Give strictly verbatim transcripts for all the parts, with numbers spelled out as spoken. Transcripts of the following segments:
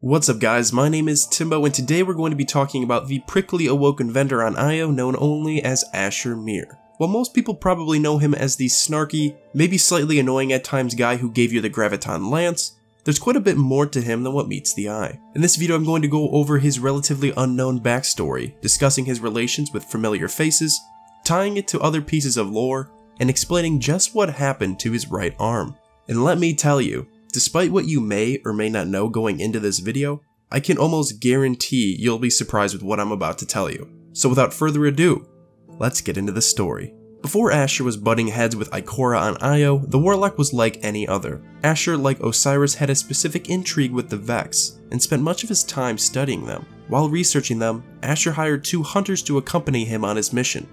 What's up guys, my name is Timbo and today we're going to be talking about the prickly awoken vendor on I O known only as Asher Mir. While most people probably know him as the snarky, maybe slightly annoying at times guy who gave you the Graviton Lance, there's quite a bit more to him than what meets the eye. In this video I'm going to go over his relatively unknown backstory, discussing his relations with familiar faces, tying it to other pieces of lore, and explaining just what happened to his right arm. And let me tell you, despite what you may or may not know going into this video, I can almost guarantee you'll be surprised with what I'm about to tell you. So without further ado, let's get into the story. Before Asher was butting heads with Ikora on I O, the warlock was like any other. Asher, like Osiris, had a specific intrigue with the Vex, and spent much of his time studying them. While researching them, Asher hired two hunters to accompany him on his mission.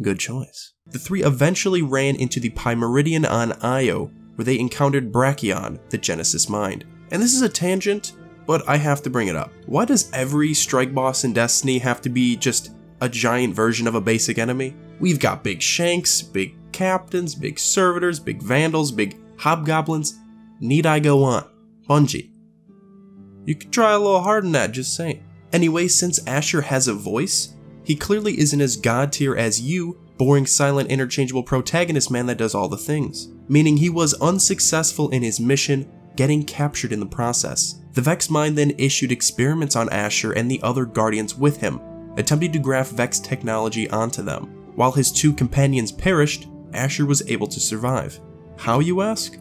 Good choice. The three eventually ran into the Pyramidion on I O, where they encountered Brachion, the Genesis mind. And this is a tangent, but I have to bring it up. Why does every strike boss in Destiny have to be just a giant version of a basic enemy? We've got big shanks, big captains, big servitors, big vandals, big hobgoblins. Need I go on? Bungie. You could try a little harder than that, just saying. Anyway, since Asher has a voice, he clearly isn't as god tier as you, boring, silent, interchangeable protagonist man that does all the things. Meaning he was unsuccessful in his mission, getting captured in the process. The Vex mind then issued experiments on Asher and the other guardians with him, attempting to graft Vex technology onto them. While his two companions perished, Asher was able to survive. How, you ask?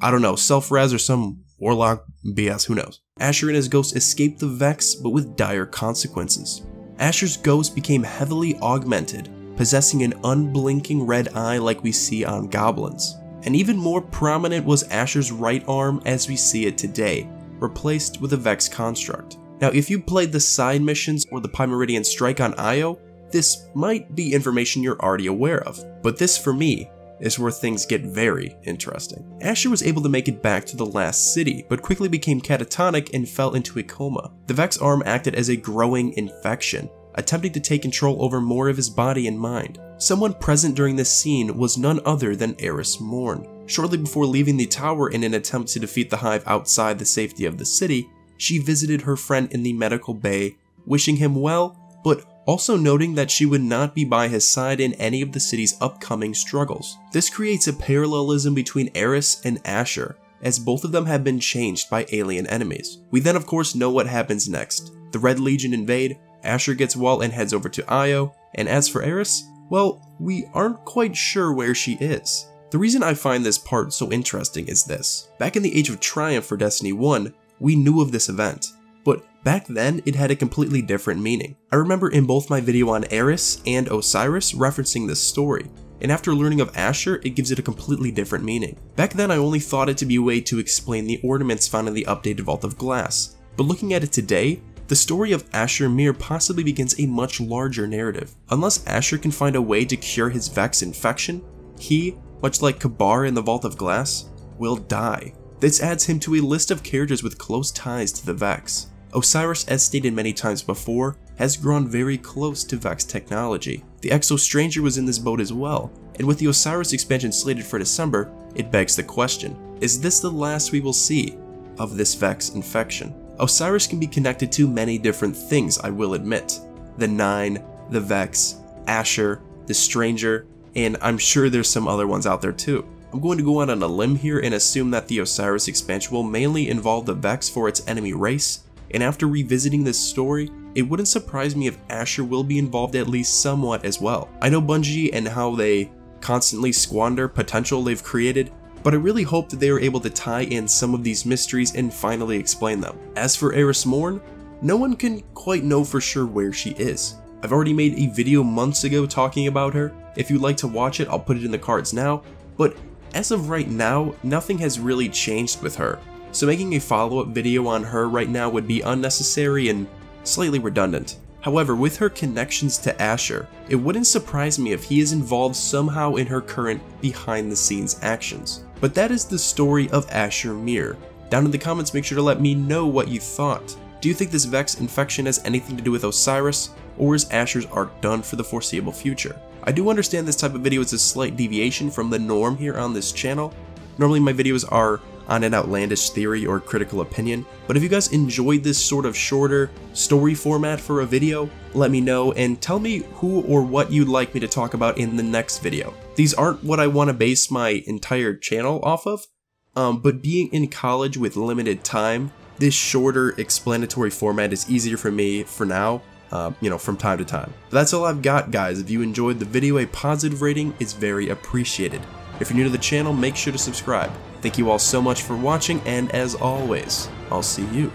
I don't know, self-res or some warlock B S, who knows. Asher and his ghost escaped the Vex, but with dire consequences. Asher's ghost became heavily augmented, possessing an unblinking red eye like we see on goblins. And even more prominent was Asher's right arm as we see it today, replaced with a Vex construct. Now if you played the side missions or the Pyramidion strike on I O, this might be information you're already aware of, but this for me is where things get very interesting. Asher was able to make it back to the last city, but quickly became catatonic and fell into a coma. The Vex arm acted as a growing infection, attempting to take control over more of his body and mind. Someone present during this scene was none other than Eris Morn. Shortly before leaving the tower in an attempt to defeat the hive outside the safety of the city, she visited her friend in the medical bay, wishing him well, but also noting that she would not be by his side in any of the city's upcoming struggles. This creates a parallelism between Eris and Asher, as both of them have been changed by alien enemies. We then of course know what happens next. The Red Legion invade, Asher gets well and heads over to I O, and as for Eris, well, we aren't quite sure where she is. The reason I find this part so interesting is this. Back in the Age of Triumph for Destiny one, we knew of this event, but back then it had a completely different meaning. I remember in both my video on Eris and Osiris referencing this story, and after learning of Asher, it gives it a completely different meaning. Back then I only thought it to be a way to explain the ornaments found in the updated Vault of Glass, but looking at it today, the story of Asher Mir possibly begins a much larger narrative. Unless Asher can find a way to cure his Vex infection, he, much like Kabr in the Vault of Glass, will die. This adds him to a list of characters with close ties to the Vex. Osiris, as stated many times before, has grown very close to Vex technology. The Exo Stranger was in this boat as well, and with the Osiris expansion slated for December, it begs the question, is this the last we will see of this Vex infection? Osiris can be connected to many different things, I will admit. The Nine, the Vex, Asher, the Stranger, and I'm sure there's some other ones out there too. I'm going to go out on a limb here and assume that the Osiris expansion will mainly involve the Vex for its enemy race, and after revisiting this story, it wouldn't surprise me if Asher will be involved at least somewhat as well. I know Bungie and how they constantly squander potential they've created, but I really hope that they are able to tie in some of these mysteries and finally explain them. As for Eris Morn, no one can quite know for sure where she is. I've already made a video months ago talking about her. If you'd like to watch it, I'll put it in the cards now, but as of right now, nothing has really changed with her, so making a follow-up video on her right now would be unnecessary and slightly redundant. However, with her connections to Asher, it wouldn't surprise me if he is involved somehow in her current behind-the-scenes actions. But that is the story of Asher Mir. Down in the comments, make sure to let me know what you thought. Do you think this Vex infection has anything to do with Osiris, or is Asher's arc done for the foreseeable future? I do understand this type of video is a slight deviation from the norm here on this channel. Normally my videos are on an outlandish theory or critical opinion, but if you guys enjoyed this sort of shorter story format for a video, let me know and tell me who or what you'd like me to talk about in the next video. These aren't what I want to base my entire channel off of, um, but being in college with limited time, this shorter explanatory format is easier for me for now. Uh, you know, from time to time. But that's all I've got, guys. If you enjoyed the video, a positive rating is very appreciated. If you're new to the channel, make sure to subscribe. Thank you all so much for watching, and as always, I'll see you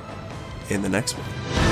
in the next one.